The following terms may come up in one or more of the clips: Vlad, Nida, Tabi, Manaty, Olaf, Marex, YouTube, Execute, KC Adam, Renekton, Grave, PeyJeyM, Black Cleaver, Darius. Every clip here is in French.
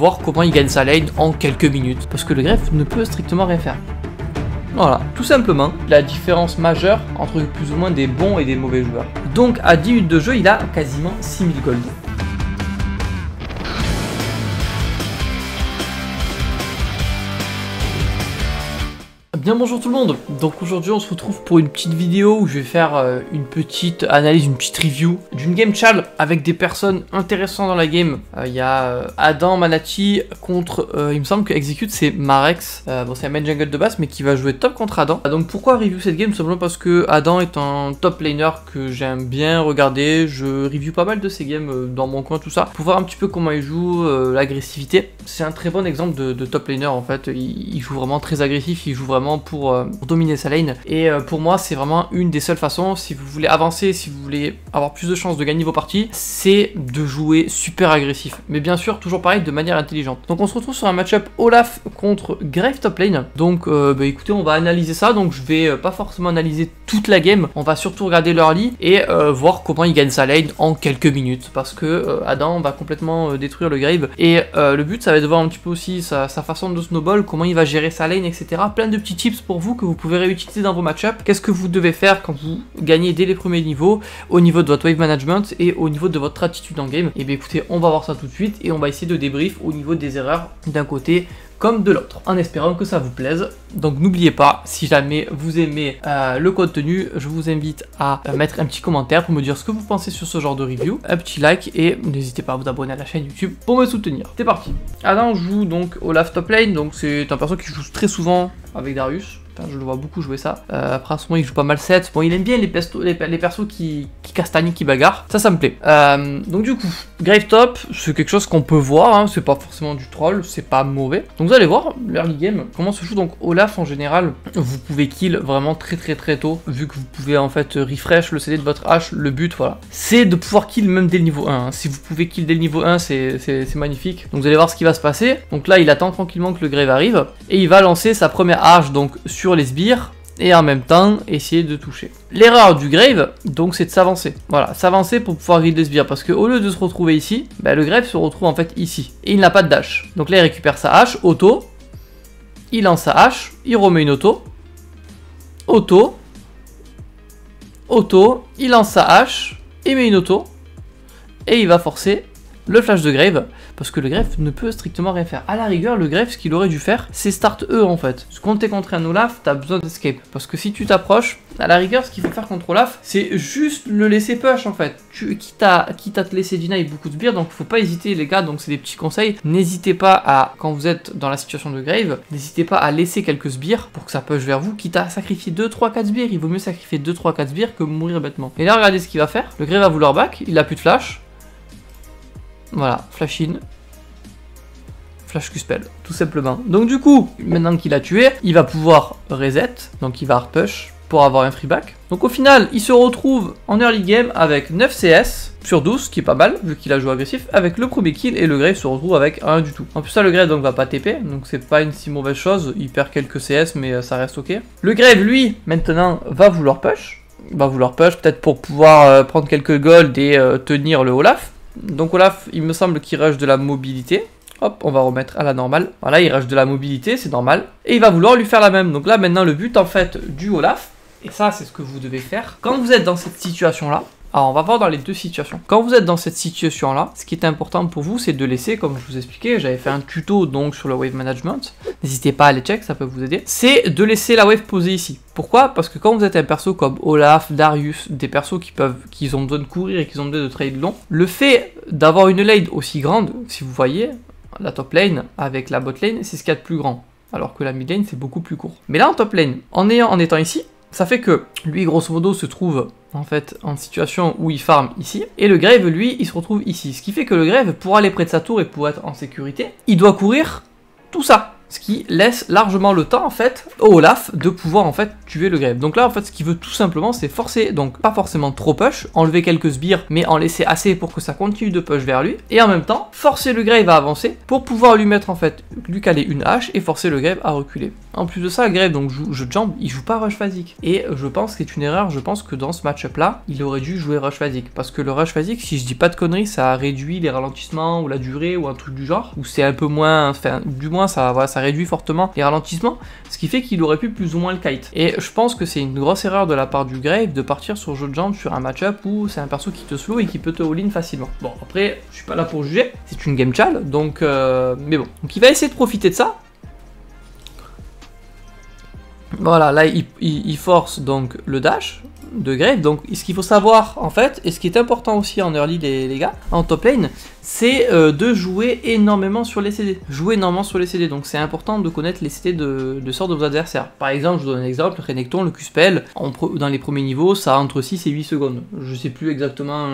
voir comment il gagne sa lane en quelques minutes, parce que le greffe ne peut strictement rien faire. Voilà, tout simplement la différence majeure entre plus ou moins des bons et des mauvais joueurs. Donc à 10 minutes de jeu, il a quasiment 6000 gold. Bien bonjour tout le monde, donc aujourd'hui on se retrouve pour une petite vidéo où je vais faire une petite analyse, une petite review d'une game challenge avec des personnes intéressantes dans la game. Il y a Adam, Manaty contre, il me semble que Execute c'est Marex, bon c'est un main jungle de base mais qui va jouer top contre Adam. Donc pourquoi review cette game? Simplement parce que Adam est un top laner que j'aime bien regarder, je review pas mal de ses games dans mon coin tout ça, pour voir un petit peu comment il joue, l'agressivité. C'est un très bon exemple de top laner en fait, il joue vraiment très agressif, il joue vraiment pour dominer sa lane, et pour moi c'est vraiment une des seules façons, si vous voulez avancer, si vous voulez avoir plus de chances de gagner vos parties, c'est de jouer super agressif, mais bien sûr toujours pareil de manière intelligente. Donc on se retrouve sur un match-up Olaf contre Grave top lane. Donc bah, écoutez, on va analyser ça. Donc je vais pas forcément analyser toute la game, on va surtout regarder leur lit et voir comment il gagne sa lane en quelques minutes, parce que Adam va complètement détruire le Grave, et le but ça va être de voir un petit peu aussi sa façon de snowball, comment il va gérer sa lane, etc. Plein de petits tips pour vous que vous pouvez réutiliser dans vos match-up. Qu'est-ce que vous devez faire quand vous gagnez dès les premiers niveaux, au niveau de votre wave management et au niveau de votre attitude en game? Et bien écoutez, on va voir ça tout de suite et on va essayer de débrief au niveau des erreurs d'un côté comme de l'autre, en espérant que ça vous plaise. Donc n'oubliez pas, si jamais vous aimez le contenu, je vous invite à mettre un petit commentaire pour me dire ce que vous pensez sur ce genre de review, un petit like, et n'hésitez pas à vous abonner à la chaîne YouTube pour me soutenir. C'est parti. Adam joue donc Olaf top lane, donc c'est un perso qui joue très souvent avec Darius. Je le vois beaucoup jouer ça. Après, à ce moment, il joue pas mal 7. Bon, il aime bien les persos qui castagnent, qui bagarrent. Ça me plaît. Donc, du coup, Grave top, c'est quelque chose qu'on peut voir. Hein. C'est pas forcément du troll, c'est pas mauvais. Donc, vous allez voir l'early game, comment se joue. Donc, Olaf en général, vous pouvez kill vraiment très tôt, vu que vous pouvez en fait refresh le CD de votre hache. Le but, voilà, c'est de pouvoir kill même dès le niveau 1. Hein. Si vous pouvez kill dès le niveau 1, c'est magnifique. Donc, vous allez voir ce qui va se passer. Donc, là, il attend tranquillement que le Grave arrive et il va lancer sa première hache donc sur les sbires, et en même temps essayer de toucher. L'erreur du Grave donc c'est de s'avancer, voilà, s'avancer pour pouvoir guider le sbire, parce que au lieu de se retrouver ici, bah, le Grave se retrouve en fait ici et il n'a pas de dash. Donc là il récupère sa hache, auto, il lance sa hache, il remet une auto, auto, auto, il lance sa hache, il met une auto et il va forcer le flash de Grave, parce que le Grave ne peut strictement rien faire. À la rigueur, le Grave, ce qu'il aurait dû faire, c'est start E en fait. Parce que quand t'es contre un Olaf, t'as besoin d'escape. Parce que si tu t'approches, à la rigueur, ce qu'il faut faire contre Olaf, c'est juste le laisser push en fait. Quitte à te laisser deny beaucoup de sbires, donc faut pas hésiter les gars, donc c'est des petits conseils. N'hésitez pas à, quand vous êtes dans la situation de Grave, n'hésitez pas à laisser quelques sbires pour que ça push vers vous, quitte à sacrifier 2, 3, 4 sbires. Il vaut mieux sacrifier 2, 3, 4 sbires que mourir bêtement. Et là, regardez ce qu'il va faire. Le Grave va vouloir back, il a plus de flash. Voilà, flash in, flash Q-spell, tout simplement. Donc du coup, maintenant qu'il a tué, il va pouvoir reset, donc il va hard push pour avoir un free back. Donc au final, il se retrouve en early game avec 9 CS sur 12, ce qui est pas mal, vu qu'il a joué agressif, avec le premier kill, et le Grave se retrouve avec 1 du tout. En plus ça, le Grave donc va pas TP, donc c'est pas une si mauvaise chose, il perd quelques CS, mais ça reste ok. Le Grave, lui, maintenant, va vouloir push, peut-être pour pouvoir prendre quelques gold et tenir le Olaf. Donc Olaf, il me semble qu'il rush de la mobilité. Hop, on va remettre à la normale. Voilà, il rush de la mobilité, c'est normal. Et il va vouloir lui faire la même. Donc là, maintenant, le but, en fait, du Olaf, et ça, c'est ce que vous devez faire. Quand vous êtes dans cette situation-là, alors on va voir dans les deux situations. Quand vous êtes dans cette situation-là, ce qui est important pour vous, c'est de laisser, comme je vous expliquais, j'avais fait un tuto donc sur le wave management. N'hésitez pas à aller check, ça peut vous aider. C'est de laisser la wave poser ici. Pourquoi? Parce que quand vous êtes un perso comme Olaf, Darius, des persos qui ont besoin de courir et qui ont besoin de trade long, le fait d'avoir une lane aussi grande, si vous voyez, la top lane avec la bot lane, c'est ce qu'il y a de plus grand. Alors que la mid lane, c'est beaucoup plus court. Mais là, en top lane, en étant ici, ça fait que lui, grosso modo, se trouve en fait en situation où il farm ici, et le Grave, lui, il se retrouve ici. Ce qui fait que le Grave, pour aller près de sa tour et pour être en sécurité, il doit courir tout ça. ce qui laisse largement le temps en fait au Olaf de pouvoir en fait tuer le Grave. Donc là en fait ce qu'il veut tout simplement c'est forcer, donc pas forcément trop push, enlever quelques sbires mais en laisser assez pour que ça continue de push vers lui, et en même temps forcer le Grave à avancer pour pouvoir lui mettre en fait, lui caler une hache et forcer le Grave à reculer. En plus de ça le Grave donc joue jeu de jambe, il joue pas rush phasique, et je pense que c'est une erreur, je pense que dans ce match-up là il aurait dû jouer rush phasique, parce que le rush phasique si je dis pas de conneries ça réduit les ralentissements ou la durée ou un truc du genre, ou c'est un peu moins, enfin du moins ça, voilà, ça réduit fortement les ralentissements, ce qui fait qu'il aurait pu plus ou moins le kite. Et je pense que c'est une grosse erreur de la part du Grave de partir sur jeu de jambe sur un match-up où c'est un perso qui te slow et qui peut te all-in facilement. Bon après, je suis pas là pour juger, c'est une game chal, donc mais bon. Donc il va essayer de profiter de ça. Voilà, là il force donc le dash de Grave. Donc ce qu'il faut savoir en fait, et ce qui est important aussi en early les gars, en top lane, c'est de jouer énormément sur les CD. Jouer énormément sur les CD, donc c'est important de connaître les CD de sort de vos adversaires. Par exemple, je vous donne un exemple, Renekton, le Q-Spell, dans les premiers niveaux, ça a entre 6 et 8 secondes. Je sais plus exactement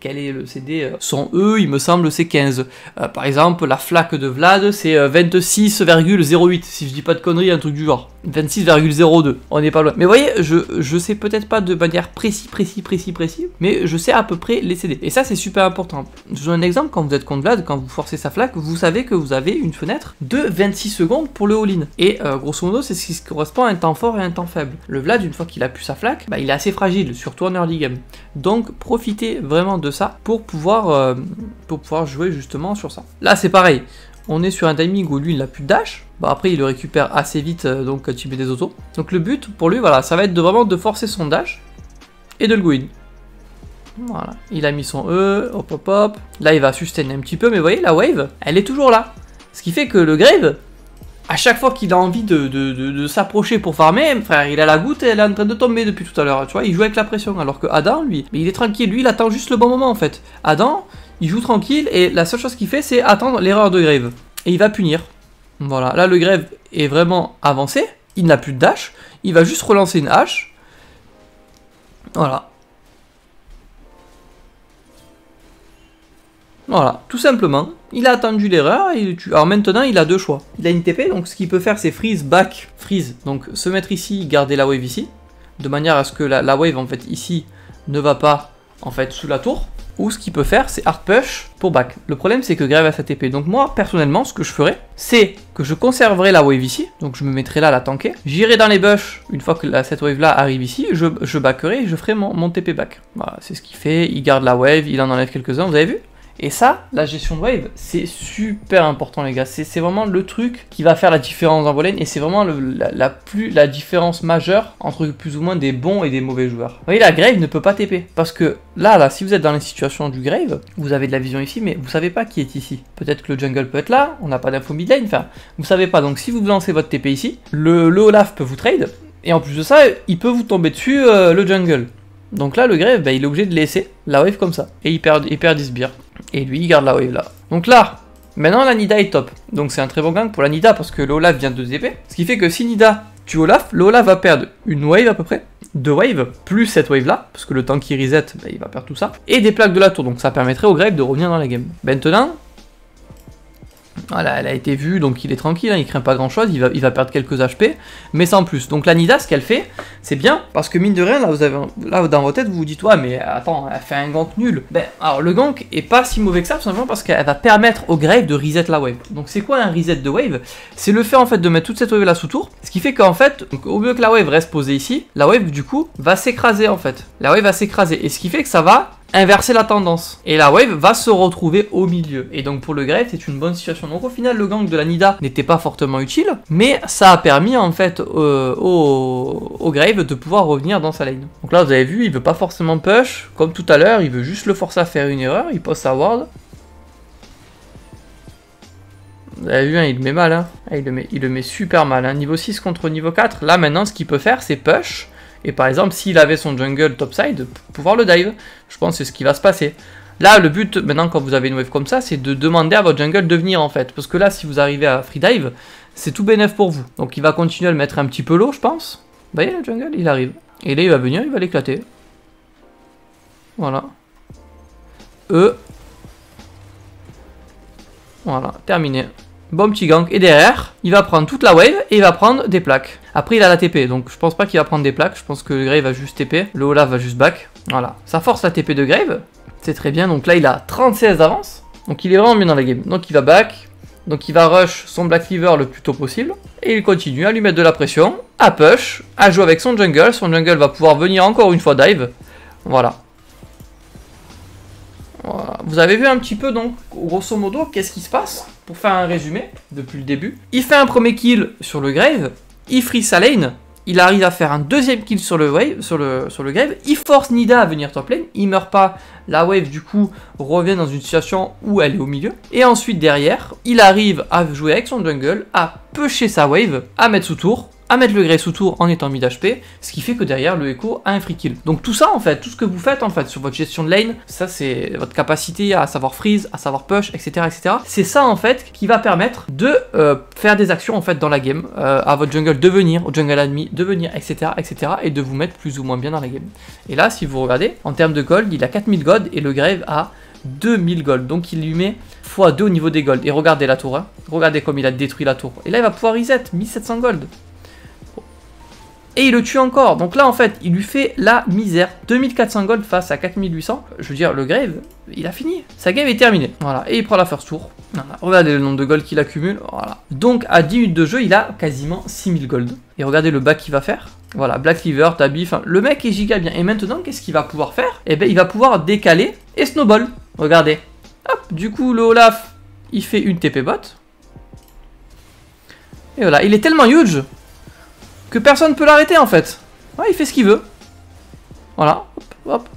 quel est le CD. Son E, il me semble, c'est 15. Par exemple, la flaque de Vlad, c'est 26,08, si je dis pas de conneries, un truc du genre. 26,02, on n'est pas loin. Mais vous voyez, je sais peut-être pas de manière précise, mais je sais à peu près les CD. Et ça, c'est super important. Je vous donne un exemple, quand vous êtes contre Vlad, quand vous forcez sa flaque, vous savez que vous avez une fenêtre de 26 secondes pour le all-in. Et grosso modo, c'est ce qui correspond à un temps fort et un temps faible. Le Vlad, une fois qu'il a pu sa flaque, bah, il est assez fragile, surtout en early game. Donc, profitez vraiment de ça pour pouvoir jouer justement sur ça. Là, c'est pareil. On est sur un timing où lui, il n'a plus de dash. Bah après il le récupère assez vite donc quand il met des autos. Donc le but pour lui voilà, ça va être de vraiment de forcer son dash et de le go in. Voilà, il a mis son E, hop hop hop. Là il va sustain un petit peu, mais vous voyez la wave, elle est toujours là. Ce qui fait que le Grave, à chaque fois qu'il a envie de s'approcher pour farmer, frère, il a la goutte et elle est en train de tomber depuis tout à l'heure. Tu vois, il joue avec la pression alors que Adam lui, mais il est tranquille, lui il attend juste le bon moment en fait. Adam, il joue tranquille et la seule chose qu'il fait c'est attendre l'erreur de Grave. Et il va punir. Voilà, là le Grave est vraiment avancé, il n'a plus de dash, il va juste relancer une hache. Voilà. Voilà, tout simplement, il a attendu l'erreur, alors maintenant il a deux choix. Il a une TP, donc ce qu'il peut faire c'est freeze, back, freeze, donc se mettre ici, garder la wave ici, de manière à ce que la wave en fait ici ne va pas en fait sous la tour. Ou ce qu'il peut faire, c'est hard push pour back. Le problème, c'est que Grave a sa TP. Donc moi, personnellement, ce que je ferais, c'est que je conserverai la wave ici. Donc je me mettrai là à la tanker. J'irai dans les bush. Une fois que cette wave-là arrive ici, je backerai et je ferai mon TP back. Voilà, c'est ce qu'il fait. Il garde la wave, il en enlève quelques-uns, vous avez vu? Et ça, la gestion de wave, c'est super important les gars, c'est vraiment le truc qui va faire la différence dans vos lanes, et c'est vraiment la différence majeure entre plus ou moins des bons et des mauvais joueurs. Vous voyez, la Grave ne peut pas TP, parce que là, si vous êtes dans les situations du Grave, vous avez de la vision ici, mais vous savez pas qui est ici. Peut-être que le jungle peut être là, on n'a pas d'info mid lane, enfin, vous savez pas, donc si vous lancez votre TP ici, le Olaf peut vous trade, et en plus de ça, il peut vous tomber dessus le jungle. Donc là, le Grave, bah, il est obligé de laisser la wave comme ça, et il perd 10 sbires. Et lui, il garde la wave là. Donc là, maintenant la Nida est top. Donc c'est un très bon gang pour la Nida parce que le Olaf vient de 2 TP. Ce qui fait que si Nida tue Olaf, le Olaf va perdre une wave à peu près. 2 waves, plus cette wave là. Parce que le temps qui reset, bah, il va perdre tout ça. Et des plaques de la tour. Donc ça permettrait au Grave de revenir dans la game. Maintenant, voilà, elle a été vue. Donc il est tranquille, hein, il craint pas grand chose. Il va perdre quelques HP. Mais sans plus. Donc la Nida, ce qu'elle fait, c'est bien. Parce que mine de rien, là, là dans votre tête, vous vous dites, ouais, mais attends, elle fait un gank nul. Ben, alors le gank est pas si mauvais que ça, tout simplement parce qu'elle va permettre au Grave de reset la wave. Donc c'est quoi un reset de wave? C'est le fait en fait de mettre toute cette wave là sous tour. Ce qui fait qu'en fait, donc, au mieux que la wave reste posée ici, la wave du coup va s'écraser en fait. La wave va s'écraser. Et ce qui fait que ça va inverser la tendance. Et la wave va se retrouver au milieu. Et donc pour le Grave, c'est une bonne situation. Donc au final, le gank de la Nida n'était pas fortement utile, mais ça a permis en fait au Grave de pouvoir revenir dans sa lane. Donc là, vous avez vu, il veut pas forcément push. Comme tout à l'heure, il veut juste le forcer à faire une erreur. Il pose sa ward. Vous avez vu, hein, il le met mal. Hein. Il le met super mal. Hein. Niveau 6 contre niveau 4. Là, maintenant, ce qu'il peut faire, c'est push. Et par exemple, s'il avait son jungle topside, pouvoir le dive, je pense que c'est ce qui va se passer. Là, le but, maintenant, quand vous avez une wave comme ça, c'est de demander à votre jungle de venir, en fait. Parce que là, si vous arrivez à free dive, c'est tout bénef pour vous. Donc, il va continuer à le mettre un petit peu low, je pense. Vous voyez, le jungle, il arrive. Et là, il va venir, il va l'éclater. Voilà. Voilà, terminé. Bon petit gank. Et derrière, il va prendre toute la wave et il va prendre des plaques. Après, il a la TP. Donc, je pense pas qu'il va prendre des plaques. Je pense que le Grave va juste TP. Le Olaf va juste back. Voilà. Ça force la TP de Grave. C'est très bien. Donc là, il a 36 d'avance. Donc, il est vraiment bien dans la game. Donc, il va back. Donc, il va rush son Black Cleaver le plus tôt possible. Et il continue à lui mettre de la pression. À push. À jouer avec son jungle. Son jungle va pouvoir venir encore une fois dive. Voilà. Voilà. Vous avez vu un petit peu, donc, grosso modo, qu'est-ce qui se passe. Pour faire un résumé, depuis le début. Il fait un premier kill sur le Grave. Il free sa lane. Il arrive à faire un deuxième kill sur le wave, sur le Grave. Il force Nida à venir top lane. Il meurt pas. La wave, du coup, revient dans une situation où elle est au milieu. Et ensuite, derrière, il arrive à jouer avec son jungle, à pusher sa wave, à mettre sous tour, à mettre le Grave sous tour en étant mid HP, ce qui fait que derrière le Echo a un free kill. Donc tout ça en fait, tout ce que vous faites en fait sur votre gestion de lane, ça c'est votre capacité à savoir freeze, à savoir push, etc. etc. C'est ça en fait qui va permettre de faire des actions en fait dans la game, à votre jungle de venir, au jungle ennemi de venir, etc. etc. et de vous mettre plus ou moins bien dans la game. Et là si vous regardez, en termes de gold, il a 4000 gold et le Grave a 2000 gold, donc il lui met x2 au niveau des gold. Et regardez la tour, hein. Regardez comme il a détruit la tour. Et là il va pouvoir reset, 1700 gold. Et il le tue encore. Donc là, en fait, il lui fait la misère. 2400 gold face à 4800. Je veux dire, le Grave, il a fini. Sa game est terminée. Voilà. Et il prend la first tour. Voilà. Regardez le nombre de gold qu'il accumule. Voilà. Donc, à 10 minutes de jeu, il a quasiment 6000 gold. Et regardez le back qu'il va faire. Voilà. Black Cleaver, Tabi. Enfin, le mec est giga bien. Et maintenant, qu'est-ce qu'il va pouvoir faire? Eh bien, il va pouvoir décaler et snowball. Regardez. Hop. Du coup, le Olaf, il fait une TP bot. Et voilà. Il est tellement huge que personne ne peut l'arrêter en fait. Ouais, il fait ce qu'il veut. Voilà, hop, hop.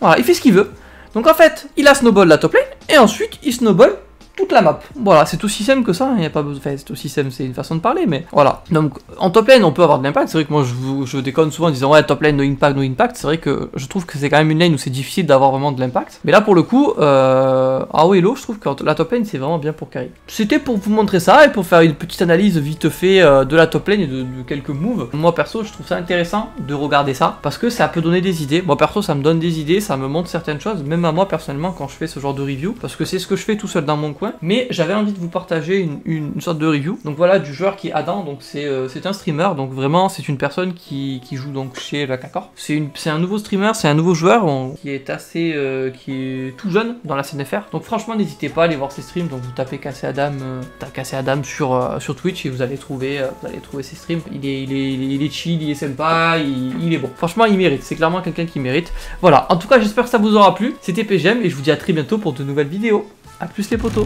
Voilà, il fait ce qu'il veut. Donc en fait, il a snowball la top lane, et ensuite, il snowball toute la map. Voilà, c'est aussi simple que ça. Il n'y a pas besoin. Enfin, c'est aussi simple, c'est une façon de parler, mais voilà. Donc en top lane, on peut avoir de l'impact. C'est vrai que moi, je déconne souvent en disant ouais, top lane, no impact, no impact. C'est vrai que je trouve que c'est quand même une lane où c'est difficile d'avoir vraiment de l'impact. Mais là, pour le coup, ah oui, l'eau, je trouve que la top lane, c'est vraiment bien pour carry. C'était pour vous montrer ça et pour faire une petite analyse vite fait de la top lane et de quelques moves. Moi perso, je trouve ça intéressant de regarder ça parce que ça peut donner des idées. Moi perso, ça me donne des idées, ça me montre certaines choses, même à moi personnellement quand je fais ce genre de review, parce que c'est ce que je fais tout seul dans mon coin. Mais j'avais envie de vous partager une sorte de review. Donc voilà, du joueur qui est Adam. Donc c'est un streamer. Donc vraiment, c'est une personne qui joue donc chez Black Cleaver. C'est un nouveau streamer, c'est un nouveau joueur qui est assez tout jeune dans la scène FR. Donc franchement, n'hésitez pas à aller voir ses streams. Donc vous tapez KC Adam, KC Adam sur Twitch et vous allez trouver ses streams. Il est chill, il est sympa, il est bon. Franchement, il mérite. C'est clairement quelqu'un qui mérite. Voilà. En tout cas, j'espère que ça vous aura plu. C'était PeyJeyM et je vous dis à très bientôt pour de nouvelles vidéos. A plus les potos.